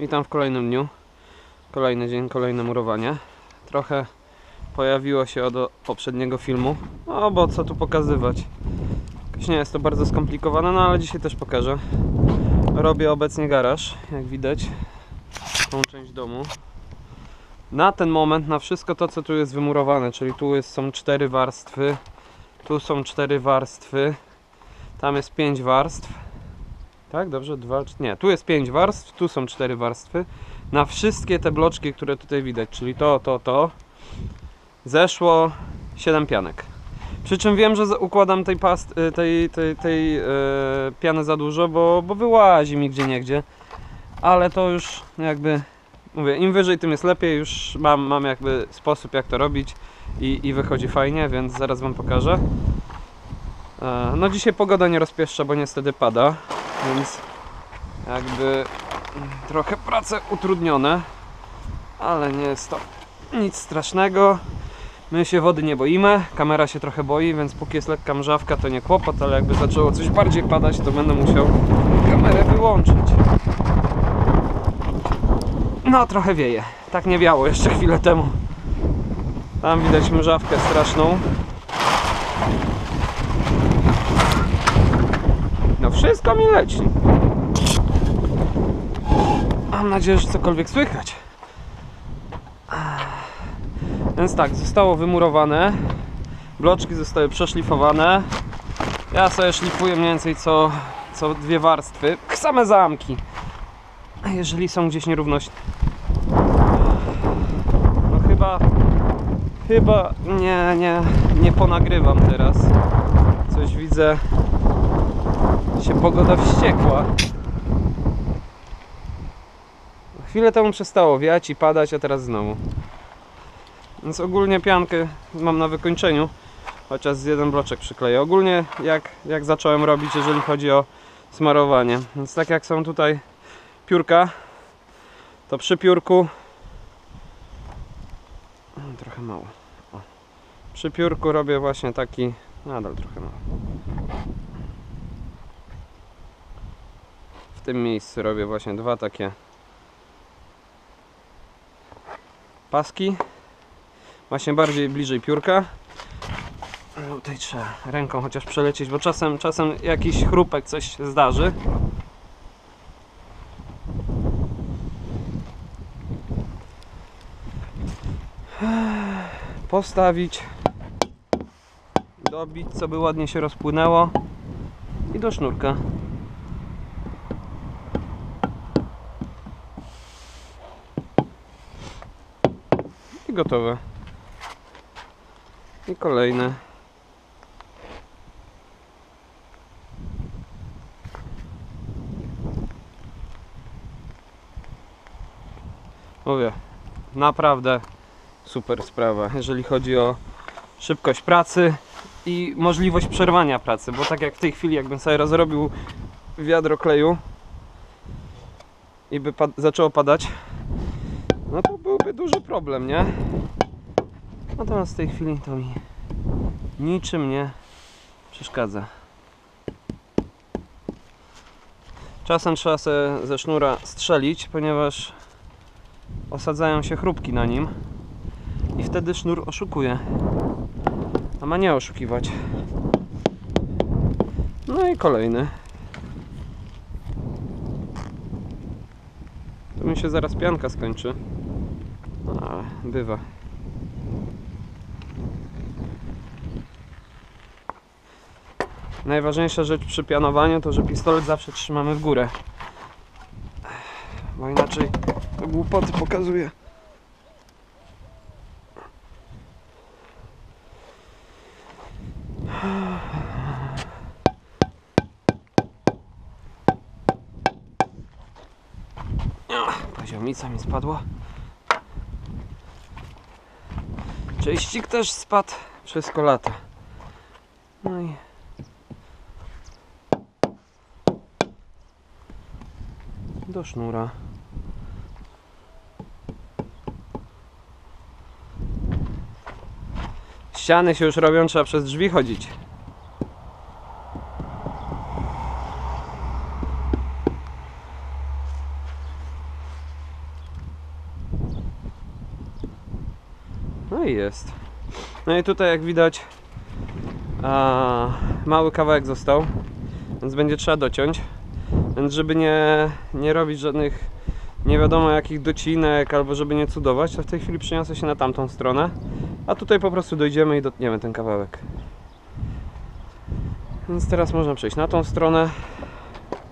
Witam w kolejnym dniu, kolejny dzień, kolejne murowanie. Trochę pojawiło się od poprzedniego filmu, no bo co tu pokazywać. Jakoś nie jest to bardzo skomplikowane, no ale dzisiaj też pokażę. Robię obecnie garaż, jak widać, tą część domu. Na ten moment, na wszystko to, co tu jest wymurowane, czyli tu są 4 warstwy, tu są 4 warstwy, tam jest 5 warstw. Tak, dobrze, nie, tu jest 5 warstw, tu są 4 warstwy. Na wszystkie te bloczki, które tutaj widać, czyli to, zeszło 7 pianek. Przy czym wiem, że układam tej piany za dużo, bo wyłazi mi gdzieniegdzie. Ale to już jakby, mówię, im wyżej, tym jest lepiej. Już mam jakby sposób, jak to robić i wychodzi fajnie, więc zaraz wam pokażę. No dzisiaj pogoda nie rozpieszcza, bo niestety pada. Więc jakby trochę prace utrudnione, ale nie jest to nic strasznego. My się wody nie boimy, kamera się trochę boi, więc póki jest lekka mrzawka, to nie kłopot, ale jakby zaczęło coś bardziej padać, to będę musiał kamerę wyłączyć. No trochę wieje, tak nie wiało jeszcze chwilę temu. Tam widać mrzawkę straszną. Wszystko mi leci. Mam nadzieję, że cokolwiek słychać. Więc tak, zostało wymurowane. Bloczki zostały przeszlifowane. Ja sobie szlifuję mniej więcej co 2 warstwy. Same zamki. Jeżeli są gdzieś nierówności. No chyba nie ponagrywam teraz. Coś widzę. Się pogoda wściekła. Chwilę temu przestało wiać i padać, a teraz znowu. Więc ogólnie piankę mam na wykończeniu, chociaż z jeden bloczek przykleję. Ogólnie jak zacząłem robić, jeżeli chodzi o smarowanie. Więc tak jak są tutaj piórka, to przy piórku trochę mało. O. Przy piórku robię właśnie taki, nadal trochę mało. W tym miejscu robię właśnie 2 takie paski, właśnie bardziej bliżej piórka. Tutaj trzeba ręką chociaż przelecieć, bo czasem jakiś chrupek, coś się zdarzy. Postawić, dobić, co by ładnie się rozpłynęło i do sznurka. I gotowe. I kolejne. Mówię, naprawdę super sprawa, jeżeli chodzi o szybkość pracy i możliwość przerwania pracy, bo tak jak w tej chwili, jakbym sobie rozrobił wiadro kleju i by zaczęło padać, no to byłby duży problem, nie? Natomiast w tej chwili to mi niczym nie przeszkadza. Czasem trzeba sobie ze sznura strzelić, ponieważ osadzają się chrupki na nim i wtedy sznur oszukuje, a ma nie oszukiwać. No i kolejny. To mi się zaraz pianka skończy. Ale bywa. Najważniejsza rzecz przy pianowaniu to, że pistolet zawsze trzymamy w górę. Bo inaczej głupoty pokazuje. Poziomica mi spadła. Czyścik też spadł, wszystko lata. No i do sznura. Ściany się już robią, trzeba przez drzwi chodzić. No i jest. No i tutaj, jak widać, mały kawałek został, więc będzie trzeba dociąć. Więc żeby nie robić żadnych nie wiadomo jakich docinek, albo żeby nie cudować, to w tej chwili przeniosę się na tamtą stronę, a tutaj po prostu dojdziemy i dotniemy ten kawałek. Więc teraz można przejść na tą stronę.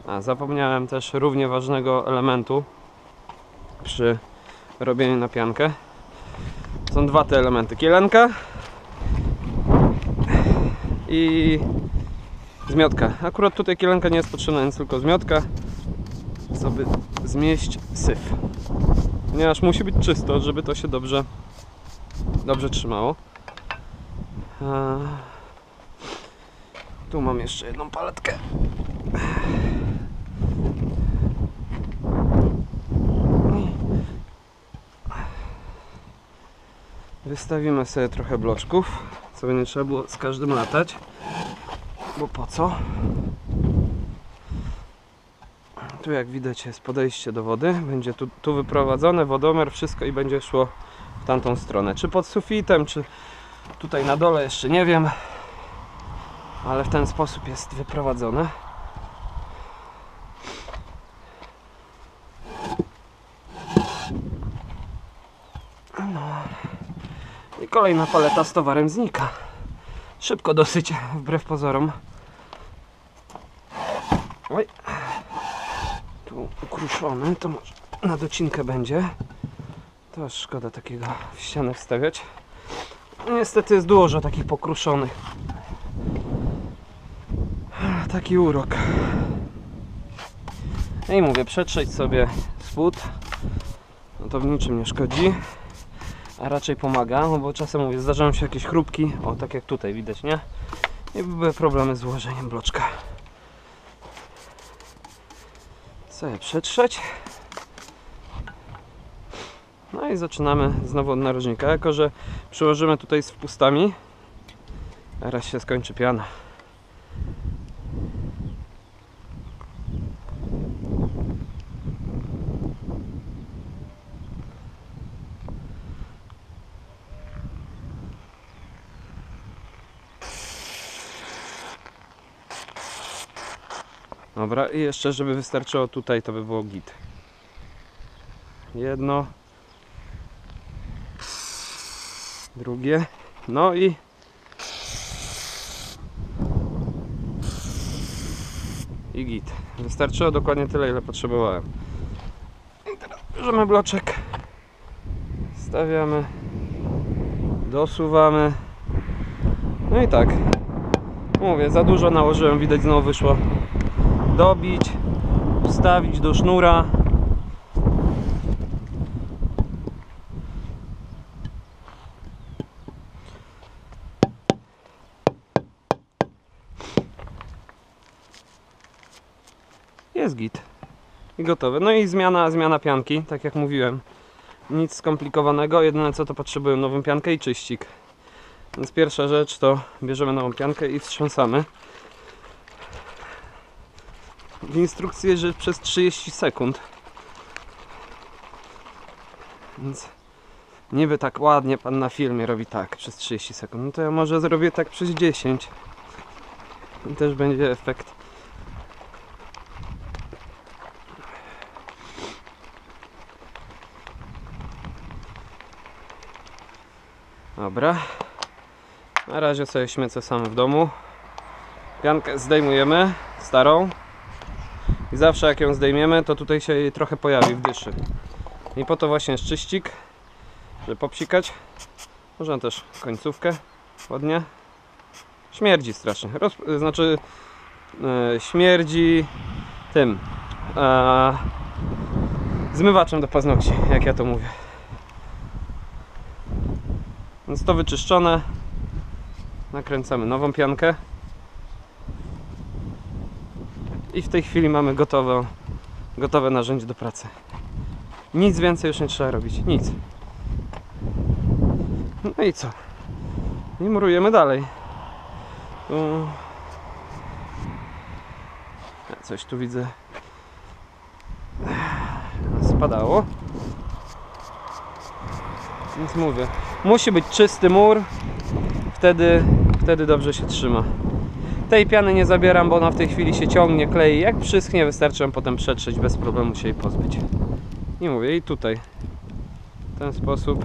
A zapomniałem też równie ważnego elementu przy robieniu na piankę. Są dwa te elementy: kielenka i zmiotka. Akurat tutaj kielenka nie jest potrzebna, jest tylko zmiotka, żeby zmieść syf, ponieważ musi być czysto, żeby to się dobrze trzymało. Tu mam jeszcze jedną paletkę. Wystawimy sobie trochę bloczków, co nie trzeba było z każdym latać, bo po co? Tu, jak widać, jest podejście do wody, będzie tu wyprowadzone, wodomer, wszystko, i będzie szło w tamtą stronę, czy pod sufitem, czy tutaj na dole, jeszcze nie wiem, ale w ten sposób jest wyprowadzone. No. I kolejna paleta z towarem znika szybko dosyć, wbrew pozorom. Oj. Ukruszony, to może na docinkę będzie. To szkoda takiego w ścianę wstawiać. Niestety jest dużo takich pokruszonych. Taki urok. I mówię, przetrzeć sobie spód. No to w niczym nie szkodzi, a raczej pomaga, no bo czasem, mówię, zdarzają się jakieś chrupki. O, tak jak tutaj widać, nie? I były problemy z ułożeniem bloczka. Sobie przetrzeć. No i zaczynamy znowu od narożnika. Jako że przyłożymy tutaj z wpustami, teraz się skończy piana. Dobra, i jeszcze żeby wystarczyło tutaj, to by było git. Jedno. Drugie. No i... i git. Wystarczyło dokładnie tyle, ile potrzebowałem. I teraz bierzemy bloczek. Stawiamy. Dosuwamy. No i tak. Mówię, za dużo nałożyłem, widać, znowu wyszło. Dobić, wstawić do sznura. Jest git. I gotowe. No i zmiana pianki, tak jak mówiłem. Nic skomplikowanego, jedyne co to potrzebuję nową piankę i czyścik. Więc pierwsza rzecz to bierzemy nową piankę i wstrząsamy. W instrukcji, że przez 30 sekund. Więc niby tak ładnie pan na filmie robi tak przez 30 sekund. No to ja może zrobię tak przez 10. I też będzie efekt. Dobra. Na razie sobie śmiecę sam w domu. Piankę zdejmujemy, starą. I zawsze jak ją zdejmiemy, to tutaj się jej trochę pojawi w dyszy. I po to właśnie jest czyścik, żeby popsikać. Można też końcówkę ładnie. Śmierdzi strasznie. Śmierdzi tym zmywaczem do paznokci, jak ja to mówię. Więc to wyczyszczone. Nakręcamy nową piankę. I w tej chwili mamy gotowe narzędzie do pracy. Nic więcej już nie trzeba robić, nic. No i co? I murujemy dalej. Coś tu widzę. Spadało. Więc mówię. Musi być czysty mur, wtedy dobrze się trzyma. Tej piany nie zabieram, bo ona w tej chwili się ciągnie, klei. Jak przyschnie, wystarczy ją potem przetrzeć, bez problemu się jej pozbyć. Nie mówię, i tutaj w ten sposób.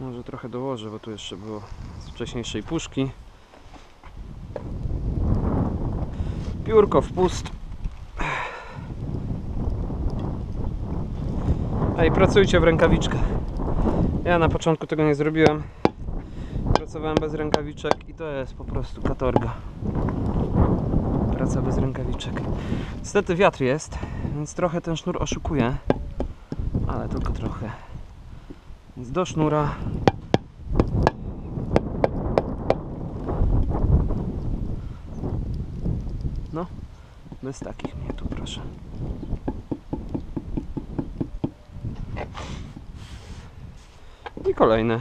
Może trochę dołożę, bo tu jeszcze było z wcześniejszej puszki. Piórko wpust. Ej, pracujcie w rękawiczkach. Ja na początku tego nie zrobiłem. Pracowałem bez rękawiczek i to jest po prostu katorga. Praca bez rękawiczek. Niestety wiatr jest, więc trochę ten sznur oszukuje. Ale tylko trochę. Więc do sznura. No, bez takich mnie tu proszę. I kolejne.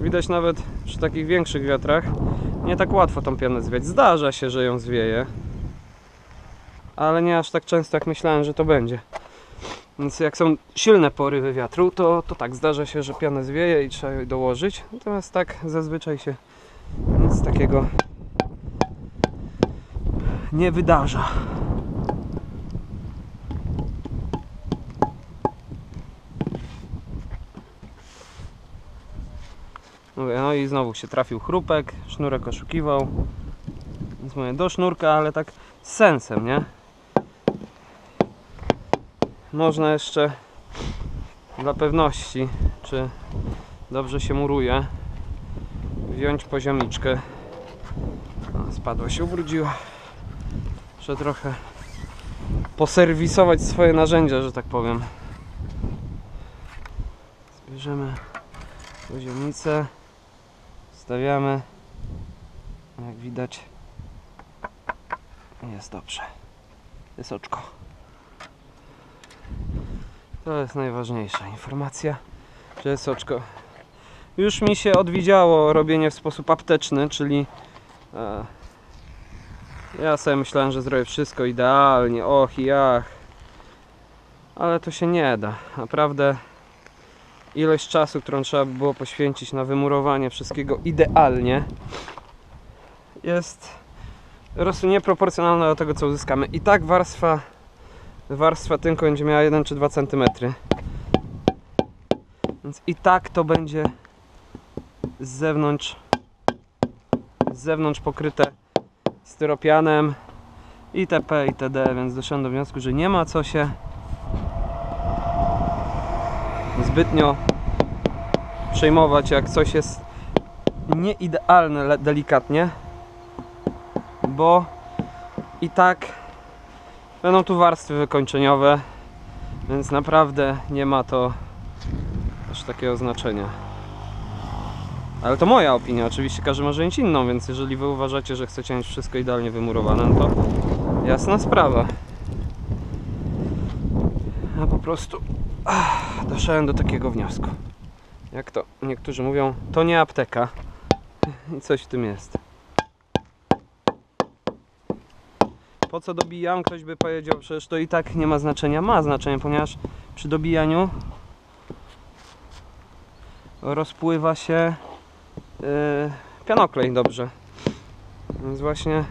Widać nawet przy takich większych wiatrach nie tak łatwo tą pianę zwiać. Zdarza się, że ją zwieje, ale nie aż tak często, jak myślałem, że to będzie. Więc jak są silne porywy wiatru, to tak, zdarza się, że pianę zwieje i trzeba ją dołożyć. Natomiast tak zazwyczaj się nic takiego nie wydarza. No i znowu się trafił chrupek, sznurek oszukiwał. Więc mówię, do sznurka, ale tak z sensem, nie? Można jeszcze dla pewności, czy dobrze się muruje, wziąć poziomiczkę. O, spadła się, ubrudziła. Muszę trochę poserwisować swoje narzędzia, że tak powiem. Zbierzemy poziomnicę, stawiamy. Jak widać, jest dobrze. Jest oczko. To jest najważniejsza informacja, że jest oczko. Już mi się odwidziało robienie w sposób apteczny, czyli ja sobie myślałem, że zrobię wszystko idealnie, och i ach, ale to się nie da. Naprawdę ilość czasu, którą trzeba by było poświęcić na wymurowanie wszystkiego idealnie, jest po prostu nieproporcjonalna do tego, co uzyskamy. I tak warstwa tynku będzie miała 1 czy 2 cm. Więc i tak to będzie z zewnątrz pokryte styropianem itp. itd. Więc doszedłem do wniosku, że nie ma co się zbytnio przejmować, jak coś jest nieidealne delikatnie, bo i tak będą tu warstwy wykończeniowe, więc naprawdę nie ma to aż takiego znaczenia. Ale to moja opinia, oczywiście każdy może mieć inną, więc jeżeli wy uważacie, że chcecie mieć wszystko idealnie wymurowane, no to jasna sprawa. A po prostu doszedłem do takiego wniosku. Jak to niektórzy mówią, to nie apteka. I coś w tym jest. Po co dobijam? Ktoś by powiedział, przecież to i tak nie ma znaczenia. Ma znaczenie, ponieważ przy dobijaniu rozpływa się pianoklej dobrze. Więc właśnie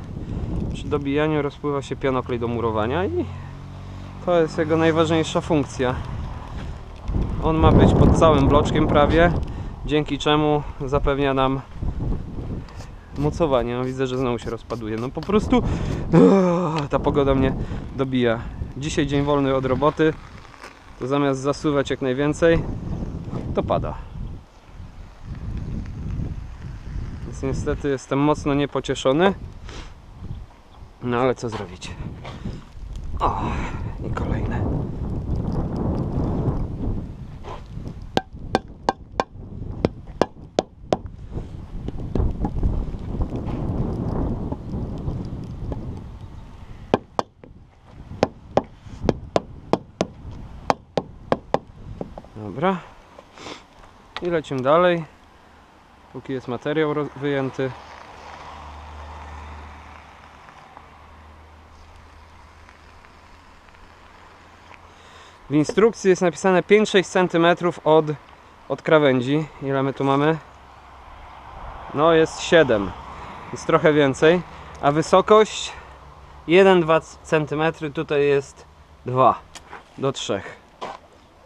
przy dobijaniu rozpływa się pianoklej do murowania i to jest jego najważniejsza funkcja. On ma być pod całym bloczkiem prawie, dzięki czemu zapewnia nam mocowanie. No, widzę, że znowu się rozpaduje. No po prostu ta pogoda mnie dobija. Dzisiaj dzień wolny od roboty, to zamiast zasuwać jak najwięcej, to pada. Więc niestety jestem mocno niepocieszony. No ale co zrobić? O, i kolejne. Dobra. I lecimy dalej. póki jest materiał wyjęty. W instrukcji jest napisane 5-6 cm od krawędzi. Ile my tu mamy? No jest 7. Jest trochę więcej. A wysokość 1-2 cm. Tutaj jest 2 do 3.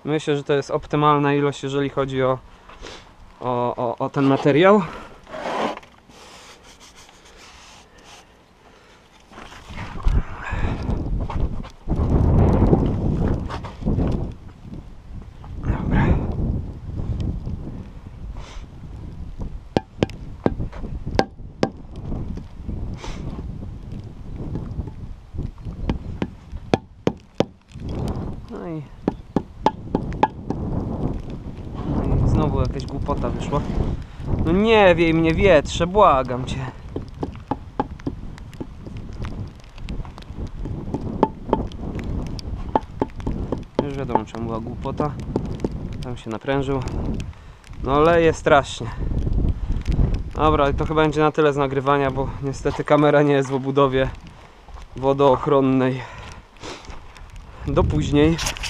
Myślę, że to jest optymalna ilość, jeżeli chodzi o ten materiał. No i znowu jakaś głupota wyszła. No nie wiej mnie, wietrze, błagam cię. Już wiadomo, czemu była głupota. Tam się naprężył. No leje strasznie. Dobra, to chyba będzie na tyle z nagrywania, bo niestety kamera nie jest w obudowie wodoochronnej. Do później.